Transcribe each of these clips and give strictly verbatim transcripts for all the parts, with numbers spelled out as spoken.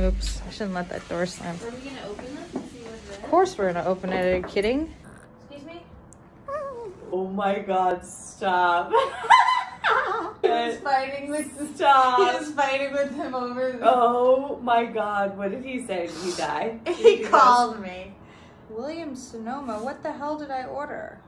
Oops, I shouldn't let that door slam. Are we gonna open this and see what's there? Of course we're gonna open it, are you kidding? Excuse me? Oh my god, stop. He's fighting with stop. He's fighting with him over there. Oh my god, what did he say? Did he die? Did he he called me. William Sonoma, what the hell did I order?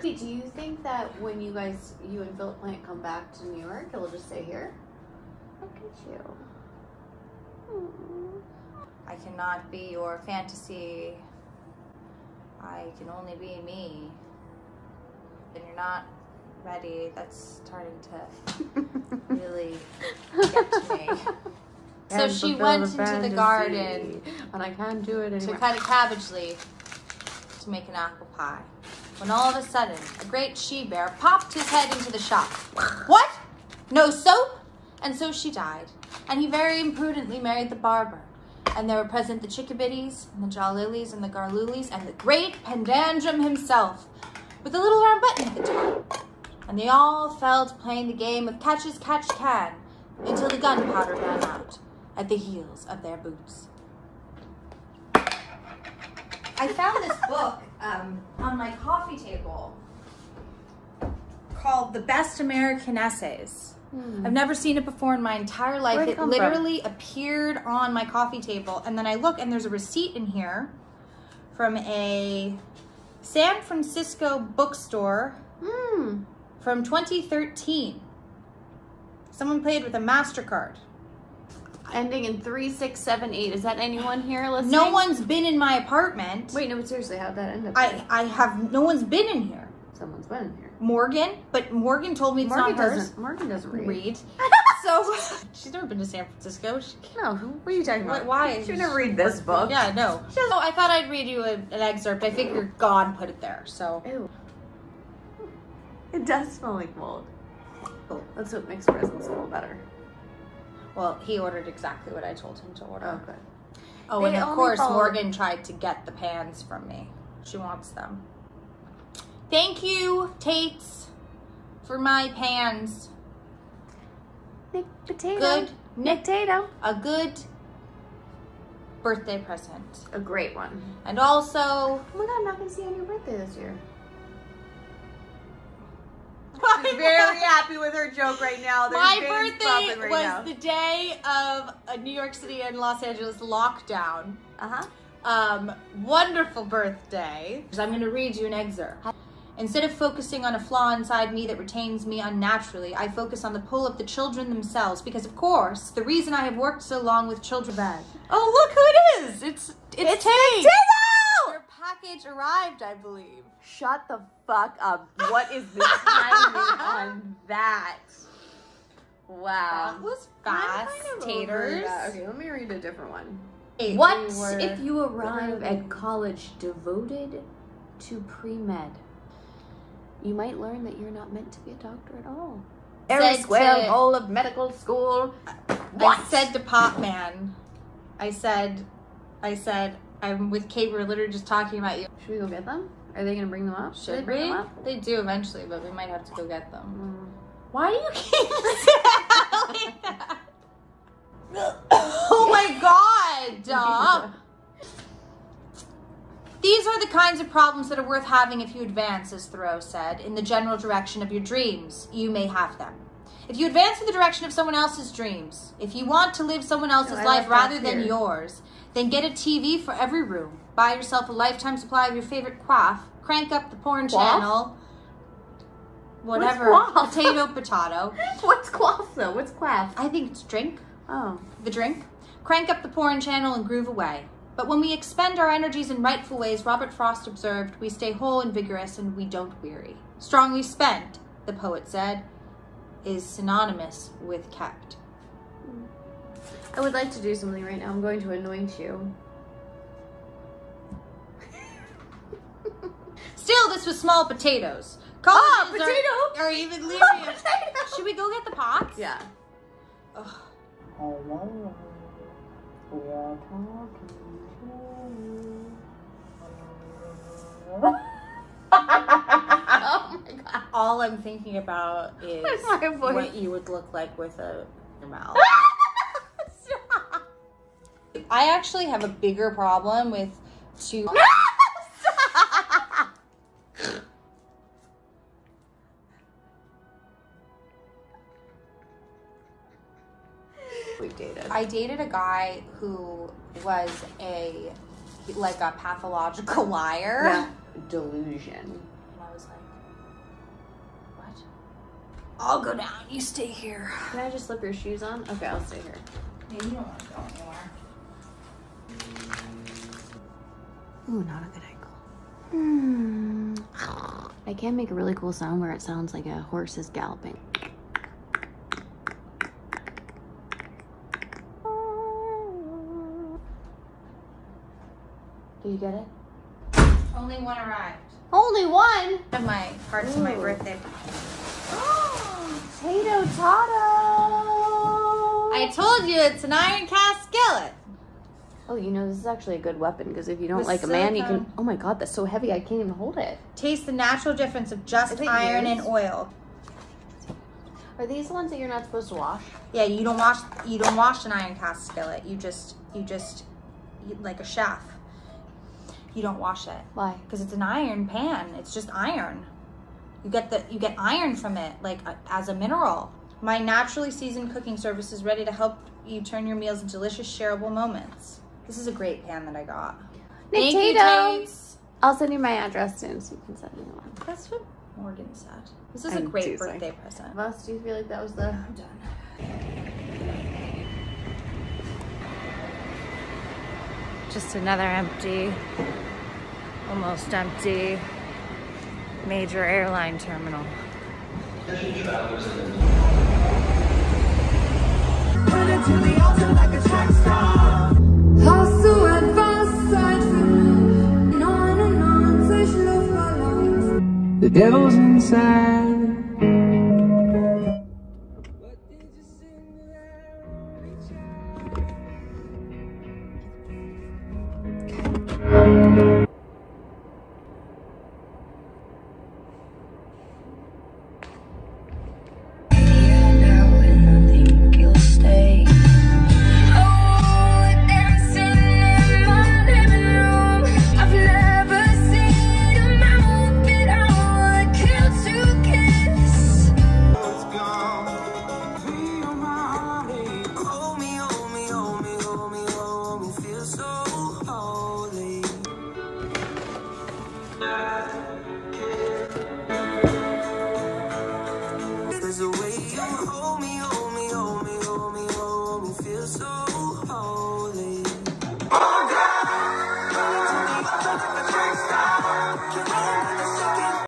Do you think that when you guys, you and Philip Plant come back to New York, it'll just stay here? Look at you. Aww. I cannot be your fantasy. I can only be me. And you're not ready. That's starting to really get to me. So she went into fantasy. the garden. And I can't do it anymore. To cut a cabbage leaf to make an apple pie. When all of a sudden, a great she-bear popped his head into the shop. What? No soap? And so she died. And he very imprudently married the barber. And there were present the chickabiddies, and the jawlilies, and the garlulies, and the great Pandandrum himself, with a little round button at the top. And they all fell to playing the game of catch-as-catch-can, until the gunpowder ran out at the heels of their boots. I found this book um, on my coffee table called The Best American Essays. Mm. I've never seen it before in my entire life. Where'd it come literally from? Appeared on my coffee table. And then I look and there's a receipt in here from a San Francisco bookstore mm. from twenty thirteen. Someone played with a MasterCard. Ending in three six seven eight. Is that anyone here listening? No one's been in my apartment. Wait, no, but seriously, how'd that end up? I, I have, no one's been in here. Someone's been in here. Morgan, but Morgan told me it's Morgan not hers. Morgan doesn't read. read. So, she's never been to San Francisco. She, no, who what are you talking about? Why? She would never read this book. Yeah, no. So I thought I'd read you a, an excerpt. I figured God put it there, so. Ew. It does smell like mold. Oh, that's what makes presents smell better. Well, he ordered exactly what I told him to order. Oh, good. Oh, and of course, Morgan tried to get the pans from me. She wants them. Thank you, Tate's, for my pans. Nick Potato. Good. Nick Potato. A good birthday present. A great one. And also... Oh my God, I'm not going to see you on your birthday this year. She's very happy with her joke right now. There's my birthday right was now. the day of a New York City and Los Angeles lockdown. Uh-huh. Um, wonderful birthday. I'm going to read you an excerpt. Instead of focusing on a flaw inside me that retains me unnaturally, I focus on the pull of the children themselves because, of course, the reason I have worked so long with children bad. Oh, look who it is. It's, it's, it's Tate. Package arrived, I believe. Shut the fuck up. What is the timing on that? Wow. That was fast, kind of taters. Okay, let me read a different one. Hey, what we were, if you arrive at college devoted to pre-med? You might learn that you're not meant to be a doctor at all. Every square hole of medical school. What? I said to Pop Man. I said, I said, I'm with Kate, we were literally just talking about you. Should we go get them? Are they gonna bring them up? Should they bring we? them up? They do eventually, but we might have to go get them. Mm. Why do you keep saying that? Oh my God, dog. These are the kinds of problems that are worth having if you advance, as Thoreau said, in the general direction of your dreams. You may have them. If you advance in the direction of someone else's dreams, if you want to live someone else's no, life rather than here. yours, then get a T V for every room. Buy yourself a lifetime supply of your favorite quaff. Crank up the porn quaff? channel. Whatever. What's potato, potato. What's quaff though? What's quaff? I think it's drink. Oh. The drink. Crank up the porn channel and groove away. But when we expend our energies in rightful ways, Robert Frost observed, we stay whole and vigorous and we don't weary. Strongly spent, the poet said, is synonymous with kept. I would like to do something right now. I'm going to anoint you. Still, this was small potatoes. Colleges ah, potato! Or even leery. Should we go get the pots? Yeah. Ugh. Hello. We are talking to you. Oh my god. All I'm thinking about is what you would look like with a your mouth. Stop. I actually have a bigger problem with two. No, stop. We've dated. I dated a guy who was a like a pathological liar. Yeah. Delusion. I was like, what? I'll go down. You stay here. Can I just slip your shoes on? Okay, I'll stay here. Yeah, you don't want to go anywhere. Ooh, not a good ankle. Mm. I can make a really cool sound where it sounds like a horse is galloping. Do you get it? Only one arrived. Only one? Of my parts of my birthday. Oh, Tato Tato! I told you it's an iron cast skillet. Oh, you know, this is actually a good weapon because if you don't like a man, you can. Oh my god, that's so heavy, I can't even hold it. Taste the natural difference of just iron and oil. Are these the ones that you're not supposed to wash? Yeah, you don't wash you don't wash an iron cast skillet. You just you just you, like a chef. You don't wash it. Why? Because it's an iron pan. It's just iron. You get the you get iron from it, like uh, as a mineral. My naturally seasoned cooking service is ready to help you turn your meals into delicious, shareable moments. This is a great pan that I got. Nick Potato. I'll send you my address soon, so you can send me one. That's what Morgan said. This is I'm a great doozy. birthday present. Boss, do you feel like that was the? I'm done. Just another empty, almost empty, major airline terminal. The devil's inside. There's a way you hold me.